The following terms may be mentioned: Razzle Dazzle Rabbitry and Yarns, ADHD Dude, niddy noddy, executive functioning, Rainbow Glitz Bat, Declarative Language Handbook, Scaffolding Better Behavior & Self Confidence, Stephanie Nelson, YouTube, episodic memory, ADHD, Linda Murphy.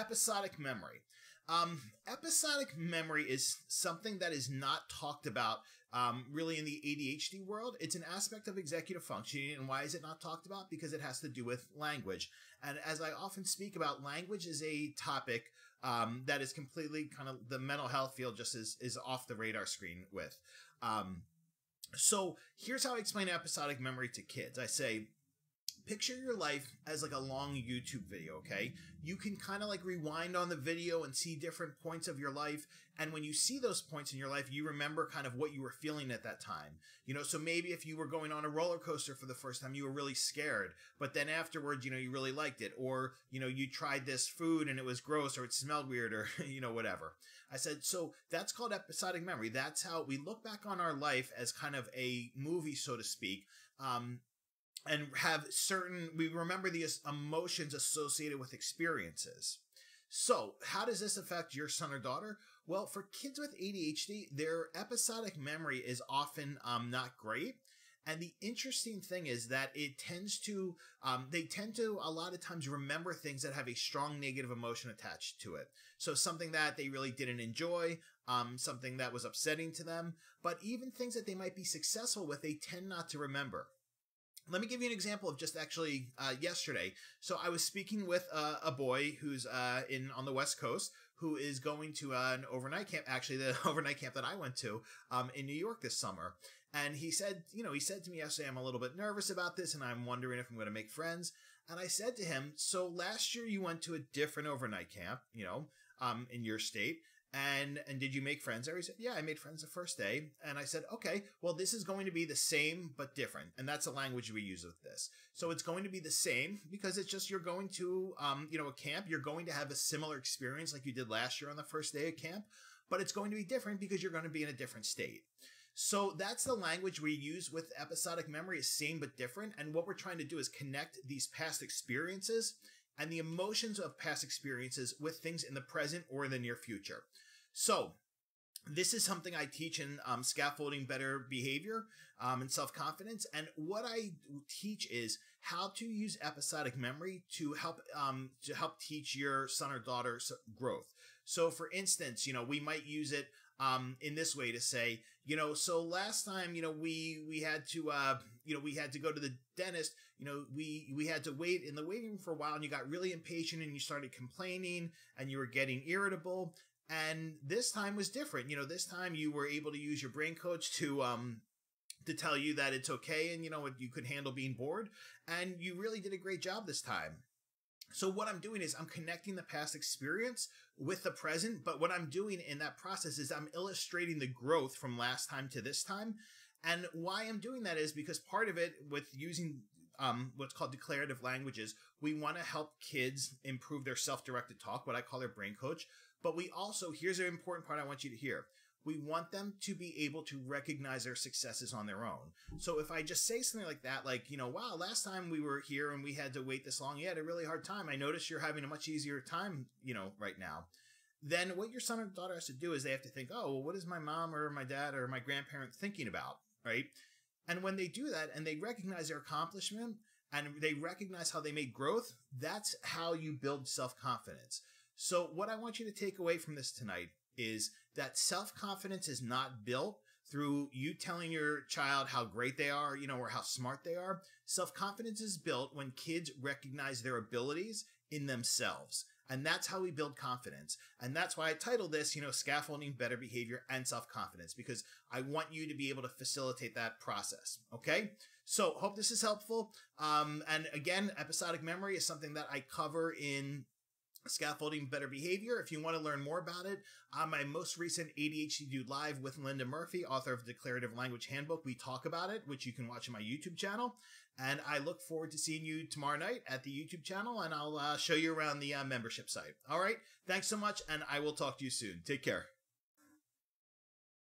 Episodic memory. Episodic memory is something that is not talked about really in the ADHD world. It's an aspect of executive functioning. And why is it not talked about? Because it has to do with language. And as I often speak about, language is a topic that is completely kind of the mental health field just is off the radar screen with. So here's how I explain episodic memory to kids. I say, picture your life as like a long YouTube video, okay? You can kind of like rewind on the video and see different points of your life. And when you see those points in your life, you remember kind of what you were feeling at that time. You know, so maybe if you were going on a roller coaster for the first time, you were really scared. But then afterwards, you know, you really liked it. Or, you know, you tried this food and it was gross or it smelled weird or, you know, whatever. I said, so that's called episodic memory. That's how we look back on our life as kind of a movie, so to speak. And have certain, we remember the emotions associated with experiences. So how does this affect your son or daughter? Well, for kids with ADHD, their episodic memory is often not great. And the interesting thing is that it tends to, they tend to a lot of times remember things that have a strong negative emotion attached to it. So something that they really didn't enjoy, something that was upsetting to them, but even things that they might be successful with, they tend not to remember. Let me give you an example of just actually yesterday. So I was speaking with a boy who's on the West Coast, who is going to an overnight camp, actually the overnight camp that I went to in New York this summer. And he said, you know, he said to me yesterday, I'm a little bit nervous about this and I'm wondering if I'm going to make friends. And I said to him, so last year you went to a different overnight camp, you know, in your state. And did you make friends there? He said, yeah, I made friends the first day. And I said, okay, well, this is going to be the same, but different. And that's the language we use with this. So it's going to be the same because it's just, you're going to, you know, a camp, you're going to have a similar experience like you did last year on the first day of camp, but it's going to be different because you're going to be in a different state. So that's the language we use with episodic memory, is same, but different. And what we're trying to do is connect these past experiences and the emotions of past experiences with things in the present or in the near future. So this is something I teach in Scaffolding Better Behavior and Self-Confidence. And what I teach is how to use episodic memory to help teach your son or daughter growth. So for instance, you know, we might use it in this way to say, you know, so last time, you know, we had to, you know, we had to go to the dentist, you know, we had to wait in the waiting room for a while and you got really impatient and you started complaining and you were getting irritable. And this time was different. You know, this time you were able to use your brain coach to tell you that it's okay. And you know, you could handle being bored and you really did a great job this time. So what I'm doing is I'm connecting the past experience with the present, but what I'm doing in that process is I'm illustrating the growth from last time to this time. And why I'm doing that is because part of it with using what's called declarative languages, we want to help kids improve their self-directed talk, what I call their brain coach. But we also, here's an important part I want you to hear. We want them to be able to recognize their successes on their own. So if I just say something like that, like, you know, wow, last time we were here and we had to wait this long, you had a really hard time. I notice you're having a much easier time, you know, right now. Then what your son or daughter has to do is they have to think, oh, well, what is my mom or my dad or my grandparent thinking about, right? And when they do that and they recognize their accomplishment and they recognize how they made growth, that's how you build self-confidence. So what I want you to take away from this tonight is that self-confidence is not built through you telling your child how great they are, you know, or how smart they are. Self-confidence is built when kids recognize their abilities in themselves. And that's how we build confidence. And that's why I titled this, you know, Scaffolding Better Behavior and Self-Confidence, because I want you to be able to facilitate that process. Okay. So hope this is helpful. And again, episodic memory is something that I cover in Scaffolding Better Behavior. If you want to learn more about it, on my most recent ADHD Dude Live with Linda Murphy, author of Declarative Language Handbook, we talk about it, which you can watch on my YouTube channel. And I look forward to seeing you tomorrow night at the YouTube channel, and I'll show you around the membership site. All right. Thanks so much, and I will talk to you soon. Take care.